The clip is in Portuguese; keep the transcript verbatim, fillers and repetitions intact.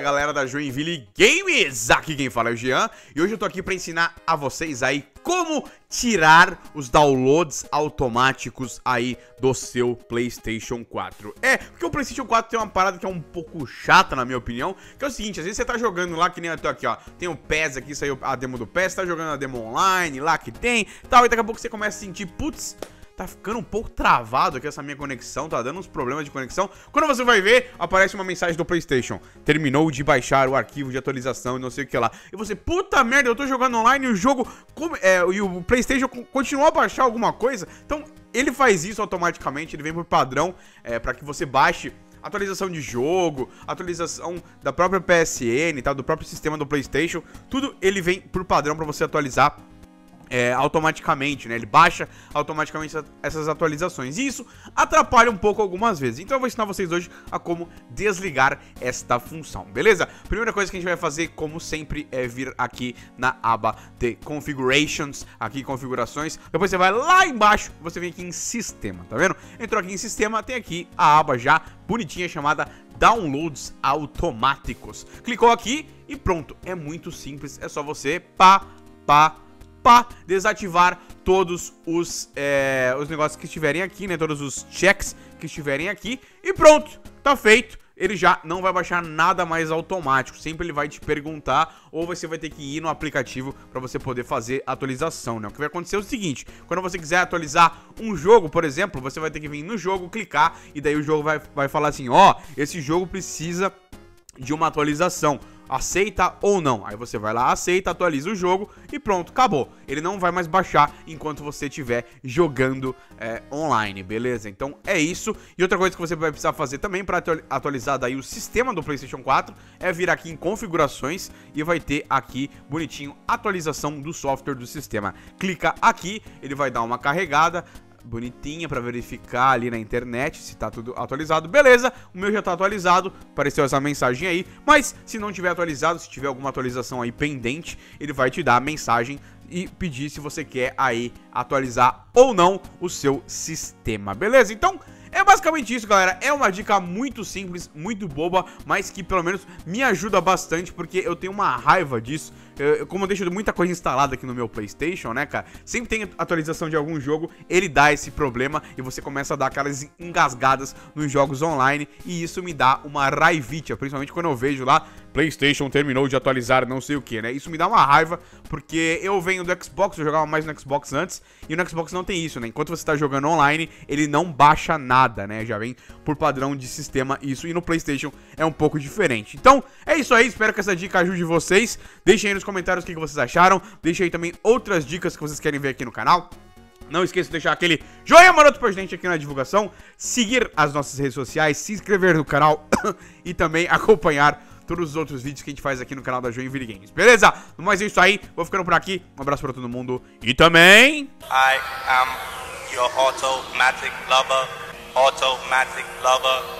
galera da Joinville Games, aqui quem fala é o Jean, e hoje eu tô aqui pra ensinar a vocês aí como tirar os downloads automáticos aí do seu PlayStation quatro. É, porque o PlayStation quatro tem uma parada que é um pouco chata, na minha opinião, que é o seguinte: às vezes você tá jogando lá, que nem eu tô aqui, ó, tem o P E S aqui, saiu a demo do P E S, tá jogando a demo online lá que tem, tal, e daqui a pouco você começa a sentir, putz, tá ficando um pouco travado aqui essa minha conexão, tá dando uns problemas de conexão. Quando você vai ver, aparece uma mensagem do PlayStation: terminou de baixar o arquivo de atualização e não sei o que lá. E você, puta merda, eu tô jogando online e o jogo... É, e o PlayStation continuou a baixar alguma coisa. Então, ele faz isso automaticamente, ele vem por padrão, é, pra que você baixe atualização de jogo, atualização da própria P S N, tá, do próprio sistema do PlayStation. Tudo ele vem por padrão pra você atualizar. É, automaticamente, né? Ele baixa automaticamente essas atualizações. E isso atrapalha um pouco algumas vezes. Então eu vou ensinar vocês hoje a como desligar esta função, beleza? Primeira coisa que a gente vai fazer, como sempre, é vir aqui na aba de Configurations, aqui configurações. Depois você vai lá embaixo, você vem aqui em Sistema, tá vendo? Entrou aqui em Sistema, tem aqui a aba já bonitinha chamada Downloads Automáticos. Clicou aqui e pronto. É muito simples, é só você pá, pá, para desativar todos os, é, os negócios que estiverem aqui, né? Todos os checks que estiverem aqui. E pronto, tá feito. Ele já não vai baixar nada mais automático. Sempre ele vai te perguntar, ou você vai ter que ir no aplicativo para você poder fazer a atualização, né? O que vai acontecer é o seguinte: quando você quiser atualizar um jogo, por exemplo, você vai ter que vir no jogo, clicar, e daí o jogo vai, vai falar assim: ó, esse jogo precisa de uma atualização, aceita ou não. Aí você vai lá, aceita, atualiza o jogo e pronto, acabou. Ele não vai mais baixar enquanto você estiver jogando é, online, beleza? Então é isso. E outra coisa que você vai precisar fazer também para atualizar daí o sistema do PlayStation quatro é vir aqui em configurações e vai ter aqui bonitinho atualização do software do sistema. Clica aqui, ele vai dar uma carregada bonitinha pra verificar ali na internet se tá tudo atualizado, beleza? O meu já tá atualizado, apareceu essa mensagem aí. Mas se não tiver atualizado, se tiver alguma atualização aí pendente, ele vai te dar a mensagem e pedir se você quer aí atualizar ou não o seu sistema, beleza? Então é basicamente isso, galera. É uma dica muito simples, muito boba, mas que pelo menos me ajuda bastante, porque eu tenho uma raiva disso. Eu, eu, como eu deixo muita coisa instalada aqui no meu PlayStation, né, cara? Sempre tem atualização de algum jogo, ele dá esse problema e você começa a dar aquelas engasgadas nos jogos online, e isso me dá uma raivite, principalmente quando eu vejo lá: PlayStation terminou de atualizar não sei o que, né? Isso me dá uma raiva, porque eu venho do Xbox, eu jogava mais no Xbox antes, e no Xbox não tem isso, né? Enquanto você tá jogando online, ele não baixa nada. Nada, né? Já vem por padrão de sistema isso, e no PlayStation é um pouco diferente. Então é isso aí, espero que essa dica ajude vocês. Deixem aí nos comentários o que vocês acharam. Deixem aí também outras dicas que vocês querem ver aqui no canal. Não esqueça de deixar aquele joinha maroto pra gente aqui na divulgação, seguir as nossas redes sociais, se inscrever no canal e também acompanhar todos os outros vídeos que a gente faz aqui no canal da Joinville Games, beleza? Mas é isso aí, vou ficando por aqui, um abraço pra todo mundo e também... I am your automatic lover. Automatic lover.